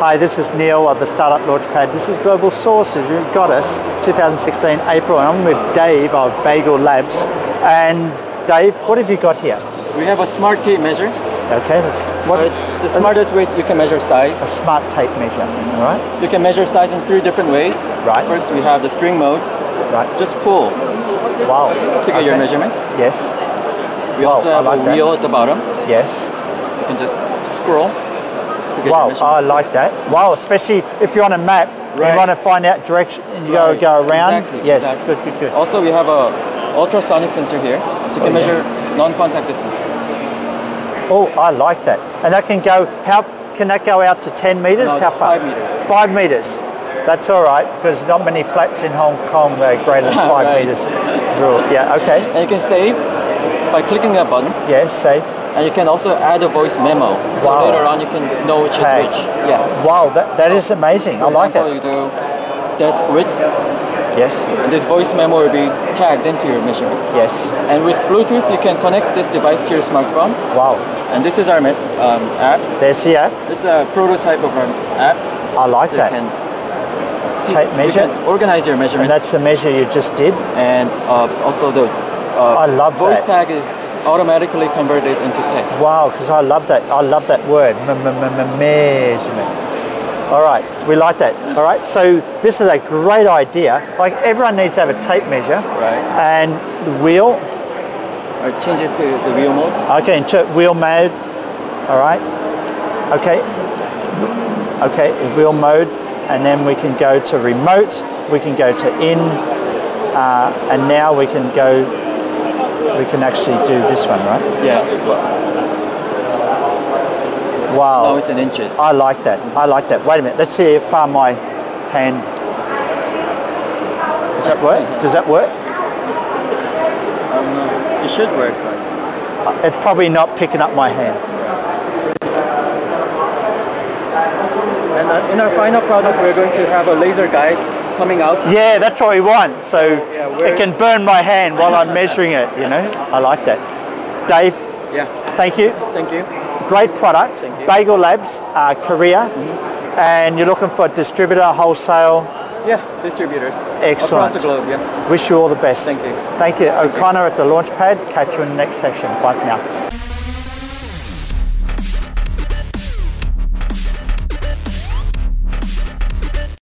Hi, this is Neil of the Startup Launchpad. This is Global Source, you've got us, 2016 April, and I'm with Dave of Bagel Labs. And Dave, what have you got here? We have a smart tape measure. Okay, that's what it's the smartest way you can measure size. A smart tape measure, all right. You can measure size in three different ways. Right. First, we have the string mode. Right. Just pull. Wow. To get your measurement. Yes. We also have a wheel at the bottom. Yes. You can just scroll. To get your measurement. I like that. Wow, especially if you're on a map, you want to find out direction and you go around. Exactly. Yes. Exactly. Good, good, good. Also, we have a ultrasonic sensor here, so you can measure non-contact distances. Oh, I like that. And that can go, how can that go out to 10 meters? No, how far? 5 meters. 5 meters. That's all right, because not many flats in Hong Kong are greater than 5 meters. Yeah, okay. And you can save by clicking that button. Yes, save. And you can also add a voice memo. So later on you can know which is which. Yeah. Wow, that is amazing. For example, you do desk width. Yes. And this voice memo will be tagged into your measurement. Yes. And with Bluetooth, you can connect this device to your smartphone. Wow. And this is our app. There's the app. It's a prototype of our app. I like that. You can tape measure. You can organize your measurements. And that's the measure you just did. And also the I love voice tag is automatically converted into text. Wow, because I love that. I love that word. Measurement. All right, we like that. All right, so this is a great idea. Like everyone needs to have a tape measure. Right. And the wheel. Or change it to the wheel mode. Okay, into wheel mode. All right. Okay. Okay, wheel mode, and then we can go to remote. We can go to in, and now we can go. We can actually do this one, right? Yeah. Wow. No, it's in inches. I like that. I like that. Wait a minute. Let's see how far my hand... Does that work? Does that work? It should work. But... It's probably not picking up my hand. And in our final product, we're going to have a laser guide coming out. Yeah, that's what we want. So it can burn my hand while I'm measuring it, you know? I like that. Dave, thank you. Thank you. Great product, Bagel Labs, Korea, and you're looking for a distributor, wholesale? Yeah, distributors. Excellent. Across the globe, yeah. Wish you all the best. Thank you. Thank you. O'Connor at the Launchpad. Catch you in the next session. Bye for now.